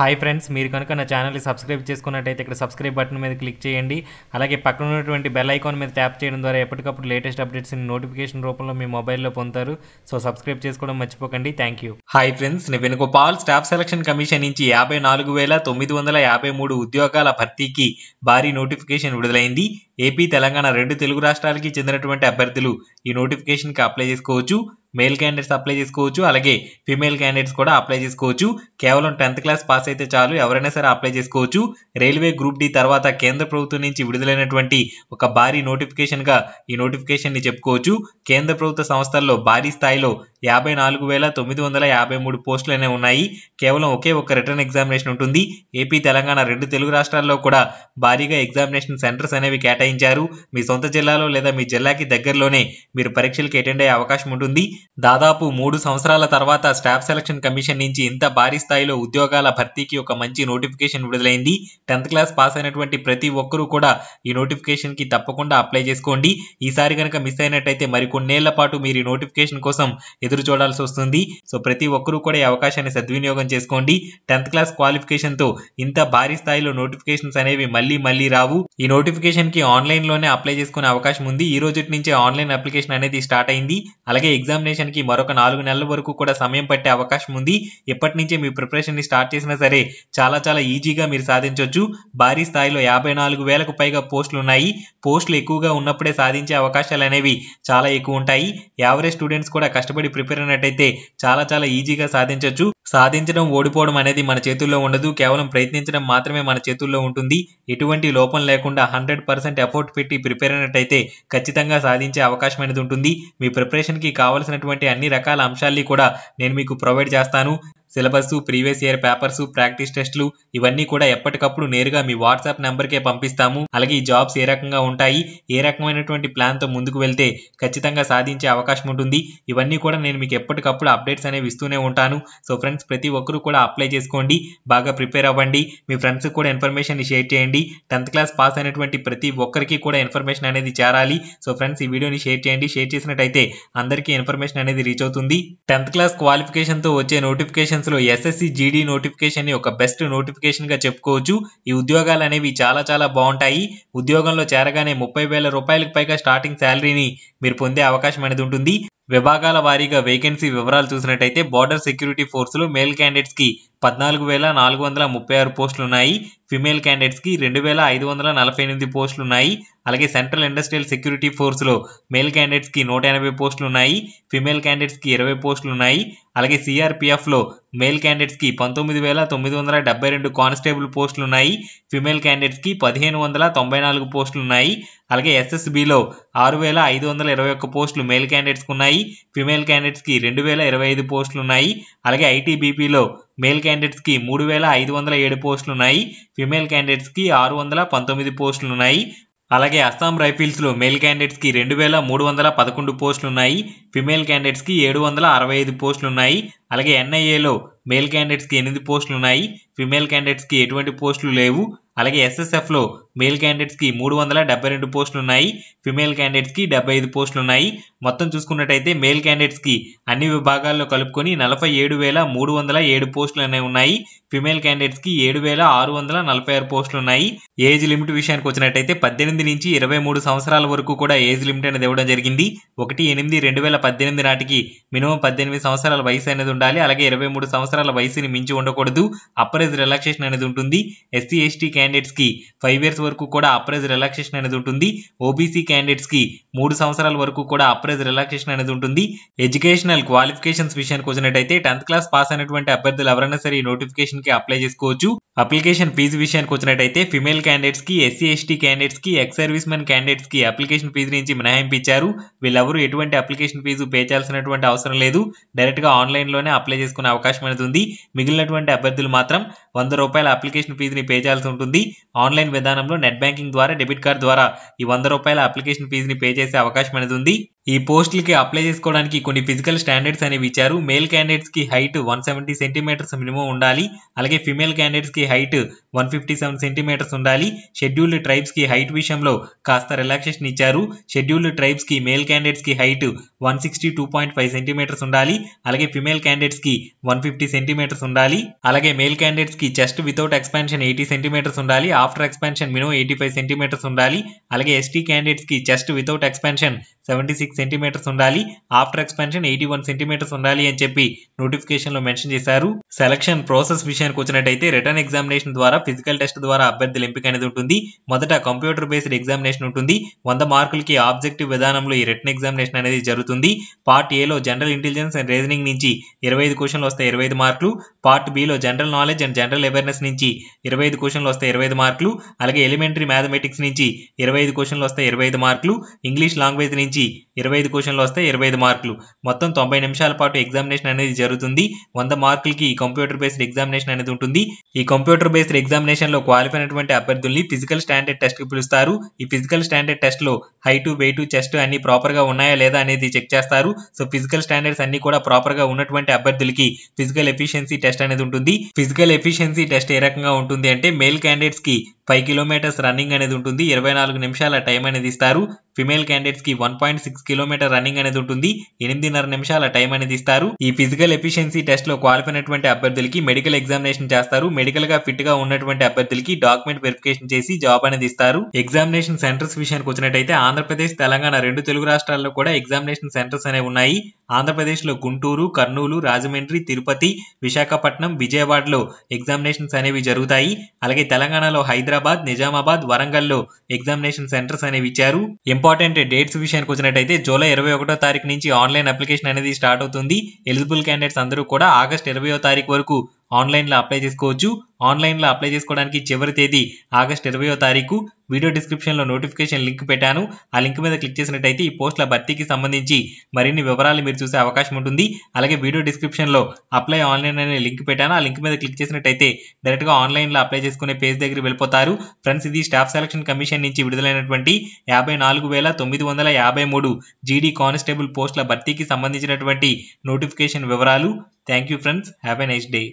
Hi friends मेरे कనుక నా channel ని సబ్స్క్రైబ్ చేసుకున్నట్లయితే ఇక్కడ సబ్స్క్రైబ్ బటన్ మీద క్లిక్ చేయండి అలాగే పక్కన ఉన్నటువంటి బెల్ ఐకాన్ మీద ట్యాప్ చేయడం ద్వారా ఎప్పటికప్పుడు లేటెస్ట్ అప్డేట్స్ ని నోటిఫికేషన్ రూపంలో మీ మొబైల్ లో పొందుతారు సో సబ్స్క్రైబ్ చేసుకోవడం మర్చిపోకండి thank you hi friends Niven Gopal staff selection commission నుంచి 54953 ఉద్యోగాల భర్తీకి భారీ నోటిఫికేషన్ విడుదలైంది ఏపీ తెలంగాణ రెండు తెలుగు రాష్ట్రాలకు చెందినటువంటి అభ్యర్థులు ఈ నోటిఫికేషన్ కి అప్లై చేసుకోవచ్చు मेल कैंडिडेट्स अप्लाई చేసుకోవచ్చు అలాగే ఫీమేల్ कैंडिडेट्स కూడా అప్లై చేసుకోవచ్చు కేవలం 10th క్లాస్ పాస్ అయితే చాలు ఎవరైనా సరే అప్లై చేసుకోవచ్చు రైల్వే గ్రూప్ డి తర్వాత కేంద్ర ప్రభుత్వం నుంచి విడుదలైనటువంటి ఒక భారీ నోటిఫికేషన్ గా ఈ నోటిఫికేషన్ ని చెప్పుకోవచ్చు కేంద్ర ప్రభుత్వ సంస్థల్లో భారీ స్థాయిలో 54953 పోస్టులనే ఉన్నాయి కేవలం ఒకే ఒక రిటన్ ఎగ్జామినేషన్ ఉంటుంది ఏపీ తెలంగాణ రెండు తెలుగు రాష్ట్రాల్లో కూడా భారీగా ఎగ్జామినేషన్ సెంటర్స్ అనేవి కేటాయించారు మీ సొంత జిల్లాలో లేదా మీ జిల్లాకి దగ్గరలోనే మీరు పరీక్షలకు అటెండ్ అయ్యే అవకాశం ఉంటుంది దాదాపు 3 సంవత్సరాల తర్వాత స్టాఫ్ సెలక్షన్ కమిషన్ నుంచి ఇంత భారీ స్థాయిలో ఉద్యోగాల భర్తీకి ఒక మంచి నోటిఫికేషన్ విడుదలైంది 10th క్లాస్ పాస్ అయినటువంటి ప్రతి ఒక్కరూ కూడా ఈ నోటిఫికేషన్ కి తప్పకుండా అప్లై చేసుకోండి ఈసారి గనుక మిస్ అయినట్లయితే మరికొన్నేళ్ల పాటు మీరు ఈ నోటిఫికేషన్ కోసం ఎదురు చూడాల్సి వస్తుంది సో ప్రతి ఒక్కరూ కూడా ఈ అవకాశాన్ని సద్వినియోగం చేసుకోండి 10th క్లాస్ క్వాలిఫికేషన్ తో ఇంత భారీ స్థాయిలో నోటిఫికేషన్స్ అనేవి మళ్ళీ రావు ఈ నోటిఫికేషన్ కి ఆన్లైన్ లోనే అప్లై చేసుకునే అవకాశం ఉంది ఈ రోజుటి నుంచి ఆన్లైన్ అప్లికేషన్ అనేది స్టార్ట్ అయ్యింది అలాగే ఎగ్జామినేషన్ కి మరొక 4 నెలల వరకు కూడా సమయం పట్టే అవకాశం ఉంది ఇప్పటి నుంచే మీ ప్రిపరేషన్ ని స్టార్ట్ చేసినా సరే చాలా ఈజీగా మీరు సాధించొచ్చు భారీ స్థాయిలో 54000కు పైగా పోస్టులు ఉన్నాయి పోస్టులు ఎక్కువగా ఉన్నప్పుడే సాధించే అవకాశాలు అనేవి చాలా ఎక్కువ ఉంటాయి యావరేజ్ స్టూడెంట్స్ కూడా కష్టపడి ప్రిపేర్ అయినట్లయితే చాలా ఈజీగా సాధించొచ్చు సాధించడం ఓడిపోవడం అనేది మన చేతుల్లో ఉండదు కేవలం ప్రయత్నించడం మాత్రమే మన చేతుల్లో ఉంటుంది ఎటువంటి లోపం లేకుండా 100% ఎఫర్ట్ పెట్టి ప్రిపేర్ అయినట్లయితే ఖచ్చితంగా సాధించే అవకాశం అనేది ఉంటుంది మీ ప్రిపరేషన్ కి కావాల్సినటువంటి అన్ని రకాల అంశాలను కూడా నేను మీకు ప్రొవైడ్ చేస్తాను syllabus previous year papers practice టెస్టులు ఇవన్నీ కూడా ఎప్పటికప్పుడు నేరుగా మీ వాట్సాప్ నంబర్ కే పంపిస్తాము అలాగే ఈ జాబ్స్ ఏ రకంగా ఉంటాయి ఏ రకమైనటువంటి ప్లాన్ తో ముందుకు వెళ్తే ఖచ్చితంగా సాధించే అవకాశం ఉంటుంది ఇవన్నీ కూడా నేను మీకు ఎప్పటికప్పుడు అప్డేట్స్ అనేవి ఇస్తూనే ఉంటాను సో ఫ్రెండ్స్ ప్రతి ఒక్కరూ కూడా అప్లై చేసుకోండి బాగా ప్రిపేర్ అవ్వండి మీ ఫ్రెండ్స్ కూడా ఇన్ఫర్మేషన్ ని షేర్ చేయండి 10th క్లాస్ పాస్ అయినటువంటి ప్రతి ఒక్కరికి కూడా ఇన్ఫర్మేషన్ అనేది చేరాలి సో ఫ్రెండ్స్ ఈ వీడియోని షేర్ చేయండి షేర్ చేసినట్లయితే అందరికీ ఇన్ఫర్మేషన్ అనేది రీచ్ అవుతుంది 10th క్లాస్ క్వాలిఫికేషన్ తో వచ్చే నోటిఫికేషన్ SSC GD నోటిఫికేషన్ ఒక బెస్ట్ నోటిఫికేషన్ గా చెప్పుకోవచ్చు ఈ ఉద్యోగాలు అనేవి చాలా బాగుంటాయి ఉద్యోగంలో చేరగానే 30000 రూపాయలకు పైగా స్టార్టింగ్ సాలరీని మీరు పొందే అవకాశం అనేది ఉంటుంది విభాగాల వారీగా వేకెన్సీ వివరాలు చూసినట్లయితే బోర్డర్ సెక్యూరిటీ ఫోర్సులు మేల్ క్యాండిడేట్స్ కి 14436 పోస్టులు ఉన్నాయి ఫీమేల్ క్యాండిడేట్స్ కి 2548 పోస్టులు ఉన్నాయి అలాగే సెంట్రల్ ఇండస్ట్రియల్ సెక్యూరిటీ ఫోర్స్ లో మేల్ క్యాండిడేట్స్ కి 180 పోస్టులు ఉన్నాయి ఫీమేల్ క్యాండిడేట్స్ కి 20 పోస్టులు ఉన్నాయి అలాగే సిఆర్పిఎఫ్ లో మేల్ క్యాండిడేట్స్ కి 19972 కానిస్టేబుల్ పోస్టులు ఉన్నాయి ఫీమేల్ క్యాండిడేట్స్ కి 1594 పోస్టులు ఉన్నాయి అలాగే SSB లో 6521 పోస్టులు మేల్ క్యాండిడేట్స్ కు ఉన్నాయి ఫీమేల్ క్యాండిడేట్స్ కి 2025 పోస్టులు ఉన్నాయి అలాగే ITBP లో మేల్ క్యాండిడేట్స్ కి 3507 పోస్టులు ఉన్నాయి ఫీమేల్ క్యాండిడేట్స్ కి 619 పోస్టులు ఉన్నాయి అలాగే అస్సాం రైఫిల్స్ లో మేల్ క్యాండిడేట్స్ కి 2311 పోస్టులు ఉన్నాయి ఫీమేల్ క్యాండిడేట్స్ కి 765 పోస్టులు ఉన్నాయి అలాగే NIA లో మేల్ క్యాండిడేట్స్ కి 8 పోస్టులు ఉన్నాయి ఫీమేల్ క్యాండిడేట్స్ కి ఎటువంటి పోస్టులు లేవు అలాగే SSF లో మేల్ క్యాండిడేట్స్ కి 372 పోస్టులు ఉన్నాయి ఫీమేల్ క్యాండిడేట్స్ కి 75 పోస్టులు ఉన్నాయి మొత్తం చూసుకున్నట్లయితే మేల్ క్యాండిడేట్స్ కి అన్ని విభాగాల్లో కలుపుకొని 47307 పోస్టులు అనేవి ఉన్నాయి ఫీమేల్ క్యాండిడేట్స్ కి 7646 పోస్టులు ఉన్నాయి ఏజ్ లిమిట్ విషయానికి వచ్చినట్లయితే 18 నుంచి 23 సంవత్సరాల వరకు కూడా ఏజ్ లిమిట్ అనేది ఇవ్వడం జరిగింది 1/8/2018 నాటికి మినిమం 18 సంవత్సరాల వయసు అనేది ఉండాలి అలాగే 23 సంవత్సరాల వయసుని మించి ఉండకూడదు అప్రైజ్ రిలాక్సేషన్ అనేది ఉంటుంది SC ST క్యాండిడేట్స్ కి 5 ఇయర్స్ వరకు కూడా అప్రైజ్ రిలాక్సేషన్ అనేది ఉంటుంది OBC క్యాండిడేట్స్ కి 3 సంవత్సరాల వరకు కూడా అప్రైజ్ రిలాక్సేషన్ అనేది ఉంటుంది ఎడ్యుకేషనల్ క్వాలిఫికేషన్స్ విషయానికి వచ్చినట్లయితే 10th క్లాస్ పాస్ అయినటువంటి అభ్యర్థులు ఎవరైనా సరే ఈ నోటిఫికేషన్ కి అప్లై చేసుకోవచ్చు అప్లికేషన్ ఫీజు విషయానికి వచ్చినట్లయితే ఫీమేల్ క్యాండిడేట్స్ కి SC ST క్యాండిడేట్స్ కి ఎక్స్ సర్వీస్ మెన్ క్యాండిడేట్స్ కి అప్లికేషన్ ఫీజు నుంచి మినహాయింపు ఇచ్చారు వీళ్ళెవరూ ఎటువంటి అప్లికేషన్ ఫీజు పే చేయాల్సినటువంటి అవసరం లేదు డైరెక్ట్ గా ఆన్లైన్ లోనే అప్లై చేసుకునే అవకాశం అనేది ఉంది మిగిలినటువంటి అభ్యర్థులు మాత్రం 100 రూపాయల అప్లికేషన్ ఫీజుని పే చేయాల్సి ఉంటుంది ఆన్లైన్ విధానంలో నెట్ బ్యాంకింగ్ ద్వారా డెబిట్ కార్డ్ ద్వారా ఈ 100 రూపాయల అప్లికేషన్ ఫీజుని పే చేసే అవకాశం అనేది ఉంది ఈ పోస్టులకి అప్లై చేసుకోవడానికి కొన్ని ఫిజికల్ స్టాండర్డ్స్ అనేవి ఇచ్చారు మేల్ క్యాండిడేట్స్ కి హైట్ 170 సెంటీమీటర్స్ మినిమం ఉండాలి అలాగే ఫీమేల్ క్యాండిడేట్స్ కి की हाइट 157 సెంటీమీటర్స్ ఉండాలి। షెడ్యూల్డ్ ట్రైబ్స్ की हाइट विषय में కాస్త రిలాక్సేషన్ ఇచ్చారు। షెడ్యూల్డ్ ట్రైబ్స్ की मेल कैंडिडेट्स की हाइट 162.5 సెంటీమీటర్స్ ఉండాలి। అలాగే ఫీమేల్ कैंडिडेट्स की 150 సెంటీమీటర్స్ ఉండాలి। అలాగే మేల్ कैंडिडेट्स की చెస్ట్ వితౌట్ ఎక్స్పాన్షన్ 80 సెంటీమీటర్స్ ఉండాలి। ఆఫ్టర్ ఎక్స్పాన్షన్ మినిమం 85 సెంటీమీటర్స్ ఉండాలి। అలాగే ఎస్టీ कैंडिडेट्स की చెస్ట్ వితౌట్ ఎక్స్పాన్షన్ 76 సెంటీమీటర్స్ ఉండాలి। ఆఫ్టర్ ఎక్స్పాన్షన్ 81 సెంటీమీటర్స్ ఉండాలి అని చెప్పి నోటిఫికేషన్ లో మెన్షన్ చేశారు। సెలక్షన్ ప్రాసెస్ విషయానికి వచ్చినట్లయితే రిటన్ ఎగ్జామినేషన్ ద్వారా ఫిజికల్ టెస్ట్ ద్వారా అభ్యర్థుల ఎంపిక అనేది ఉంటుంది। మొదట కంప్యూటర్ బేస్డ్ ఎగ్జామినేషన్ ఉంటుంది। 100 మార్కులకి ఆబ్జెక్టివ్ విధానంలో ఈ రిటన్ ఎగ్జామినేషన్ అనేది జరుగుతుంది। పార్ట్ ఏ లో జనరల్ ఇంటెలిజెన్స్ అండ్ రీజనింగ్ నుంచి 25 క్వశ్చన్లు వస్తాయి, 25 మార్కులు। పార్ట్ బి లో general knowledge and general awareness నుంచి 25 క్వశ్చన్లు వస్తాయి, 25 మార్కులు। అలాగే ఎలిమెంటరీ మ్యాథమెటిక్స్ నుంచి 25 క్వశ్చన్లు వస్తాయి, 25 మార్కులు। ఇంగ్లీష్ లాంగ్వేజ్ నుంచి 25 క్వశ్చన్లు వస్తాయి, 25 మార్కులు। మొత్తం 90 నిమిషాల పాటు ఎగ్జామినేషన్ అనేది జరుగుతుంది। 100 మార్కులకి కంప్యూటర్ బేస్డ్ ఎగ్జామినేషన్ అనేది ఉంటుంది। ఈ కంప్యూటర్ బేస్డ్ ఎగ్జామినేషన్ లో క్వాలిఫై అయినటువంటి అభ్యర్థుల్ని ఫిజికల్ స్టాండర్డ్ టెస్ట్ కి పిలుస్తారు। ఈ ఫిజికల్ స్టాండర్డ్ టెస్ట్ లో హైట్, వెయిట్, చెస్ట్ అన్ని ప్రాపర్ గా ఉన్నాయా లేదా అనేది చెక్ చేస్తారు। సో ఫిజికల్ స్టాండర్డ్స్ అన్ని కూడా ప్రాపర్ గా ఉన్నటువంటి అభ్యర్థులకి ఫిజికల్ ఎఫిషియన్సీ టెస్ట్ అనేది ఉంటుంది। ఫిజికల్ ఎఫిషియన్సీ టెస్ట్ ఏ రకంగా ఉంటుంది అంటే మేల్ క్యాండిడేట్స్ కి 5 కిలోమీటర్స్ రన్నింగ్ అనేది ఉంటుంది, 24 నిమిషాల టైం అనేది ఇస్తారు। ఫిమేల్ క్యాండిడేట్స్ కి 1.6 కిలోమీటర్ రన్నింగ్ అనేది ఉంటుంది, 8.5 నిమిషాల టైం అనేది ఇస్తారు। ఈ ఫిజికల్ ఎఫిషియన్సీ టెస్ట్ లో క్వాలిఫై అయినటువంటి అభ్యర్థులకి మెడికల్ ఎగ్జామినేషన్ చేస్తారు। మెడికల్ గా ఫిట్ గా ఉన్నటువంటి అభ్యర్థులకి డాక్యుమెంట్ వెరిఫికేషన్ చేసి జాబ్ అనేది ఇస్తారు। ఎగ్జామినేషన్ సెంటర్స్ విషయానికి వచ్చినట్టయితే ఆంధ్రప్రదేశ్, తెలంగాణ రెండు తెలుగు రాష్ట్రాల్లో కూడా ఎగ్జామినేషన్ సెంటర్స్ అనేవి ఉన్నాయి। ఆంధ్రప్రదేశ్ లో గుంటూరు, కర్నూలు, రాజమండ్రి, తిరుపతి, విశాఖపట్నం, విజయవాడలో ఎగ్జామినేషన్స్ అనేవి జరుగుతాయి। అలాగే తెలంగాణలో హైదరాబాద్, నిజామాబాద్, వరంగల్లో ఎగ్జామినేషన్ సెంటర్స్ అనేవి ఇచ్చారు। ఇంపార్టెంట్ డేట్స్ విషయానికి వచ్చినట్టయితే జూలై 21వ తారీఖు నుంచి ఆన్లైన్ అప్లికేషన్ అనేది స్టార్ట్ అవుతుంది। ఎలిజిబుల్ క్యాండిడేట్స్ అందరూ కూడా ఆగస్టు 20వ తారీఖు వరకు ఆన్లైన్ లో అప్లై చేసుకోవచ్చు। ఆన్లైన్ లో అప్లై చేసుకోవడానికి చివరి తేదీ ఆగస్టు 20వ తారీఖు। వీడియో డిస్క్రిప్షన్ లో నోటిఫికేషన్ లింక్ పెట్టాను, ఆ లింక్ మీద క్లిక్ చేసినట్టయితే ఈ పోస్టుల భర్తీకి సంబంధించి మరిన్ని వివరాలు మీరు చూసే అవకాశం ఉంటుంది। అలాగే వీడియో డిస్క్రిప్షన్ లో అప్లై ఆన్లైన్ అనే లింక్ పెట్టాను, ఆ లింక్ మీద క్లిక్ చేసినట్టయితే డైరెక్ట్ గా ఆన్లైన్ లో అప్లై చేసుకునే పేజ్ దగ్గర వెళ్ళిపోతారు। ఫ్రెండ్స్, ఇది స్టాఫ్ సెలక్షన్ కమిషన్ నుంచి విడుదలైనటువంటి 54,953 జీడీ కానిస్టేబుల్ పోస్టుల భర్తీకి సంబంధించినటువంటి నోటిఫికేషన్ వివరాలు। Thank you friends, have a nice day.